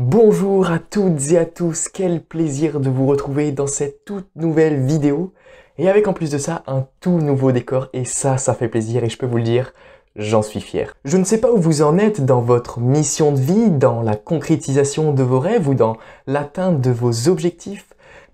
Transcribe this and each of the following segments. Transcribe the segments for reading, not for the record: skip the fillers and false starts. Bonjour à toutes et à tous, quel plaisir de vous retrouver dans cette toute nouvelle vidéo et avec en plus de ça un tout nouveau décor et ça fait plaisir et je peux vous le dire, j'en suis fier. Je ne sais pas où vous en êtes dans votre mission de vie, dans la concrétisation de vos rêves ou dans l'atteinte de vos objectifs,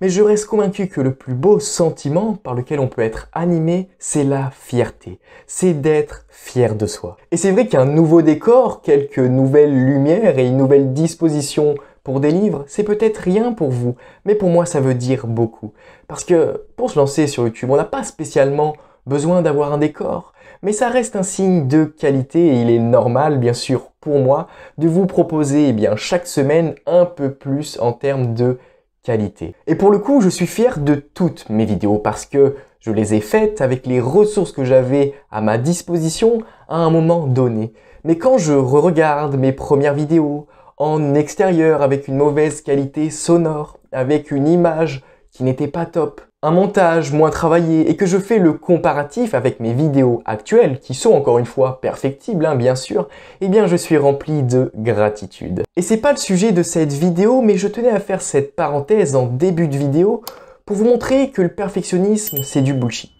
mais je reste convaincu que le plus beau sentiment par lequel on peut être animé, c'est la fierté. C'est d'être fier de soi. Et c'est vrai qu'un nouveau décor, quelques nouvelles lumières et une nouvelle disposition pour des livres, c'est peut-être rien pour vous, mais pour moi ça veut dire beaucoup. Parce que pour se lancer sur YouTube, on n'a pas spécialement besoin d'avoir un décor, mais ça reste un signe de qualité et il est normal, bien sûr, pour moi, de vous proposer chaque semaine un peu plus en termes de qualité. Et pour le coup, je suis fier de toutes mes vidéos parce que je les ai faites avec les ressources que j'avais à ma disposition à un moment donné. Mais quand je re-regarde mes premières vidéos en extérieur avec une mauvaise qualité sonore, avec une image qui n'était pas top, un montage moins travaillé et que je fais le comparatif avec mes vidéos actuelles qui sont encore une fois perfectibles bien sûr, je suis rempli de gratitude. Et c'est pas le sujet de cette vidéo mais je tenais à faire cette parenthèse en début de vidéo pour vous montrer que le perfectionnisme c'est du bullshit.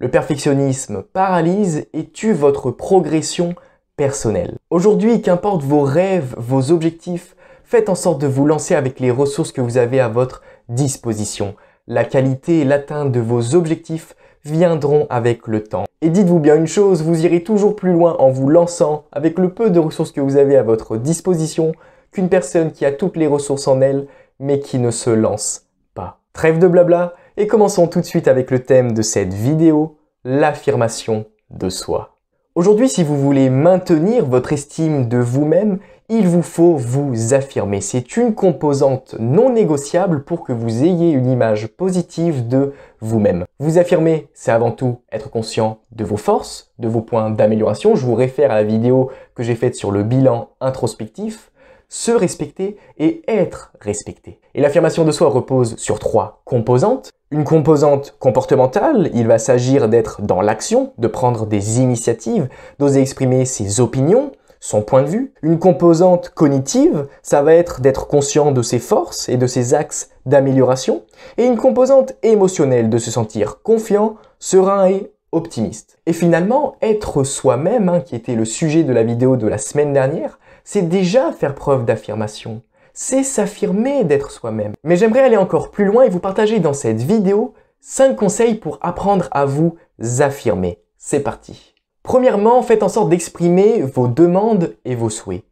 Le perfectionnisme paralyse et tue votre progression personnelle. Aujourd'hui, qu'importe vos rêves, vos objectifs, faites en sorte de vous lancer avec les ressources que vous avez à votre disposition. La qualité et l'atteinte de vos objectifs viendront avec le temps. Et dites-vous bien une chose, vous irez toujours plus loin en vous lançant avec le peu de ressources que vous avez à votre disposition qu'une personne qui a toutes les ressources en elle mais qui ne se lance pas. Trêve de blabla et commençons tout de suite avec le thème de cette vidéo, l'affirmation de soi. Aujourd'hui, si vous voulez maintenir votre estime de vous-même, il vous faut vous affirmer. C'est une composante non négociable pour que vous ayez une image positive de vous-même. Vous affirmer, c'est avant tout être conscient de vos forces, de vos points d'amélioration. Je vous réfère à la vidéo que j'ai faite sur le bilan introspectif. Se respecter et être respecté. Et l'affirmation de soi repose sur trois composantes. Une composante comportementale, il va s'agir d'être dans l'action, de prendre des initiatives, d'oser exprimer ses opinions, son point de vue. Une composante cognitive, ça va être d'être conscient de ses forces et de ses axes d'amélioration. Et une composante émotionnelle, de se sentir confiant, serein et optimiste. Et finalement, être soi-même, qui était le sujet de la vidéo de la semaine dernière, c'est déjà faire preuve d'affirmation. C'est s'affirmer d'être soi-même. Mais j'aimerais aller encore plus loin et vous partager dans cette vidéo 5 conseils pour apprendre à vous affirmer. C'est parti. Premièrement, faites en sorte d'exprimer vos demandes et vos souhaits.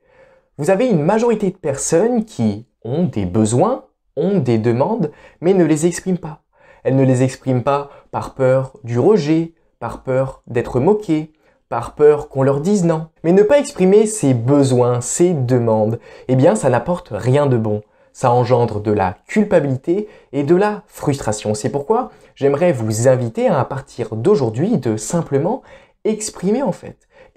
Vous avez une majorité de personnes qui ont des besoins, ont des demandes, mais ne les expriment pas. Elles ne les expriment pas par peur du rejet, par peur d'être moquées, par peur qu'on leur dise non. Mais ne pas exprimer ses besoins, ses demandes, ça n'apporte rien de bon. Ça engendre de la culpabilité et de la frustration. C'est pourquoi j'aimerais vous inviter à partir d'aujourd'hui de simplement exprimer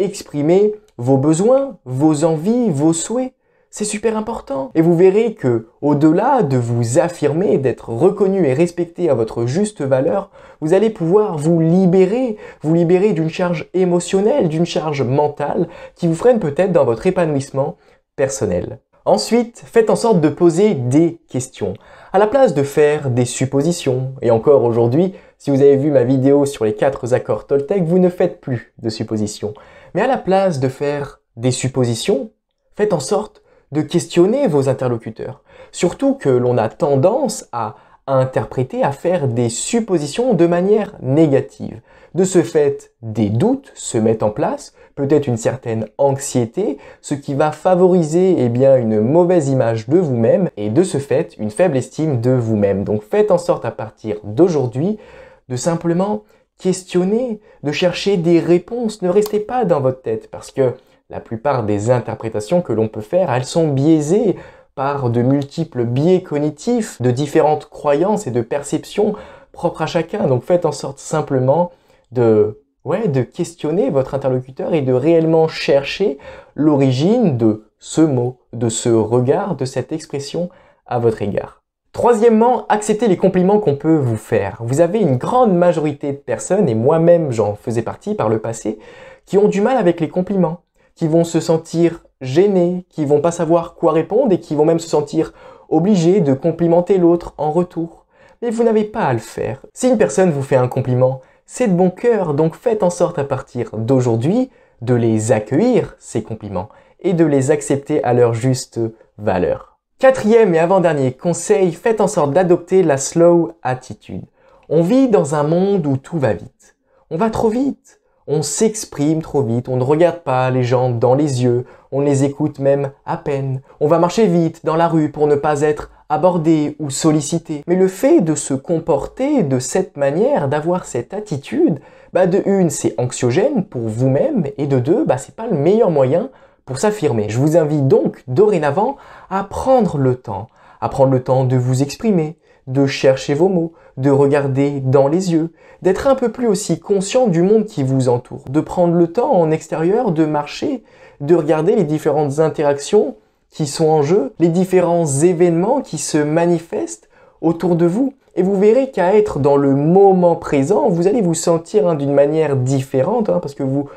exprimer vos besoins, vos envies, vos souhaits, c'est super important. Et vous verrez que, au-delà de vous affirmer, d'être reconnu et respecté à votre juste valeur, vous allez pouvoir vous libérer d'une charge émotionnelle, d'une charge mentale qui vous freine peut-être dans votre épanouissement personnel. Ensuite, faites en sorte de poser des questions, à la place de faire des suppositions. Et encore aujourd'hui, si vous avez vu ma vidéo sur les 4 accords Toltec, vous ne faites plus de suppositions. Mais à la place de faire des suppositions, faites en sorte de questionner vos interlocuteurs. Surtout que l'on a tendance à interpréter, à faire des suppositions de manière négative. De ce fait, des doutes se mettent en place, peut-être une certaine anxiété, ce qui va favoriser une mauvaise image de vous-même et de ce fait, une faible estime de vous-même. Donc faites en sorte à partir d'aujourd'hui de simplement questionner, de chercher des réponses. Ne restez pas dans votre tête parce que la plupart des interprétations que l'on peut faire, elles sont biaisées par de multiples biais cognitifs, de différentes croyances et de perceptions propres à chacun. Donc faites en sorte simplement de questionner votre interlocuteur et de réellement chercher l'origine de ce mot, de ce regard, de cette expression à votre égard. Troisièmement, acceptez les compliments qu'on peut vous faire. Vous avez une grande majorité de personnes, et moi-même j'en faisais partie par le passé, qui ont du mal avec les compliments, qui vont se sentir gênés, qui vont pas savoir quoi répondre et qui vont même se sentir obligés de complimenter l'autre en retour. Mais vous n'avez pas à le faire. Si une personne vous fait un compliment, c'est de bon cœur, donc faites en sorte à partir d'aujourd'hui de les accueillir, ces compliments, et de les accepter à leur juste valeur. Quatrième et avant-dernier conseil, faites en sorte d'adopter la slow attitude. On vit dans un monde où tout va vite. On va trop vite. On s'exprime trop vite, on ne regarde pas les gens dans les yeux, on les écoute même à peine. On va marcher vite dans la rue pour ne pas être abordé ou sollicité. Mais le fait de se comporter de cette manière, d'avoir cette attitude, de une, c'est anxiogène pour vous-même, et de deux, c'est pas le meilleur moyen pour s'affirmer. Je vous invite donc dorénavant à prendre le temps de vous exprimer, de chercher vos mots, de regarder dans les yeux, d'être un peu plus aussi conscient du monde qui vous entoure, de prendre le temps en extérieur, de marcher, de regarder les différentes interactions qui sont en jeu, les différents événements qui se manifestent autour de vous. Et vous verrez qu'à être dans le moment présent, vous allez vous sentir d'une manière différente, parce que vous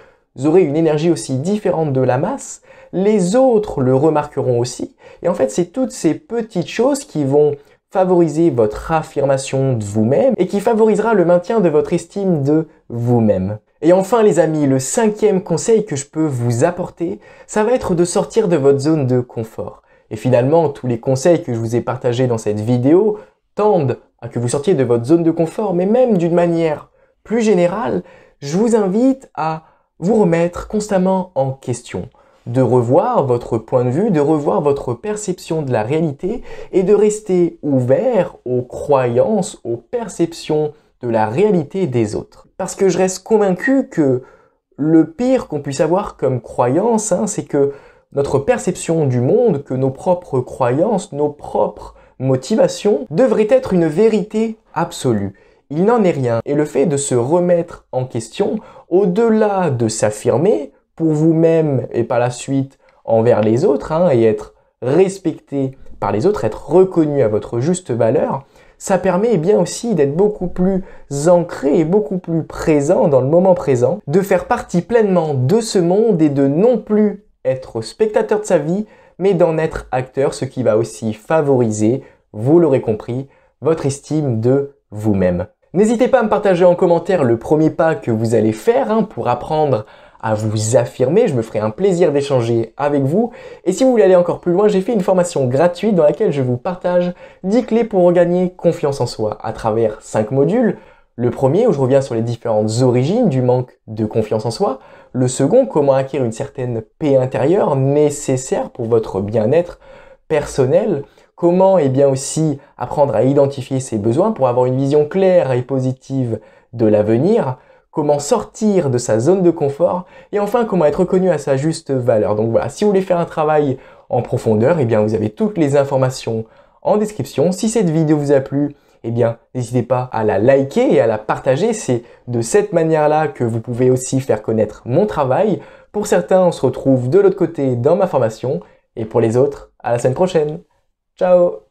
aurez une énergie aussi différente de la masse. Les autres le remarqueront aussi. Et en fait, c'est toutes ces petites choses qui vont favoriser votre affirmation de vous-même et qui favorisera le maintien de votre estime de vous-même. Et enfin les amis, le cinquième conseil que je peux vous apporter, ça va être de sortir de votre zone de confort. Et finalement, tous les conseils que je vous ai partagés dans cette vidéo tendent à que vous sortiez de votre zone de confort, mais même d'une manière plus générale, je vous invite à vous remettre constamment en question, de revoir votre point de vue, de revoir votre perception de la réalité et de rester ouvert aux croyances, aux perceptions de la réalité des autres. Parce que je reste convaincu que le pire qu'on puisse avoir comme croyance, c'est que notre perception du monde, que nos propres croyances, nos propres motivations devraient être une vérité absolue. Il n'en est rien. Et le fait de se remettre en question, au-delà de s'affirmer, pour vous-même et par la suite envers les autres, et être respecté par les autres, être reconnu à votre juste valeur, ça permet aussi d'être beaucoup plus ancré et beaucoup plus présent dans le moment présent, de faire partie pleinement de ce monde et de non plus être spectateur de sa vie, mais d'en être acteur, ce qui va aussi favoriser, vous l'aurez compris, votre estime de vous-même. N'hésitez pas à me partager en commentaire le premier pas que vous allez faire pour apprendre à vous affirmer, je me ferai un plaisir d'échanger avec vous. Et si vous voulez aller encore plus loin, j'ai fait une formation gratuite dans laquelle je vous partage 10 clés pour regagner confiance en soi à travers 5 modules. Le premier, où je reviens sur les différentes origines du manque de confiance en soi. Le second, comment acquérir une certaine paix intérieure nécessaire pour votre bien-être personnel. Comment aussi apprendre à identifier ses besoins pour avoir une vision claire et positive de l'avenir. Comment sortir de sa zone de confort et enfin comment être reconnu à sa juste valeur. Donc voilà, si vous voulez faire un travail en profondeur, vous avez toutes les informations en description. Si cette vidéo vous a plu, n'hésitez pas à la liker et à la partager. C'est de cette manière-là que vous pouvez aussi faire connaître mon travail. Pour certains, on se retrouve de l'autre côté dans ma formation et pour les autres, à la semaine prochaine. Ciao!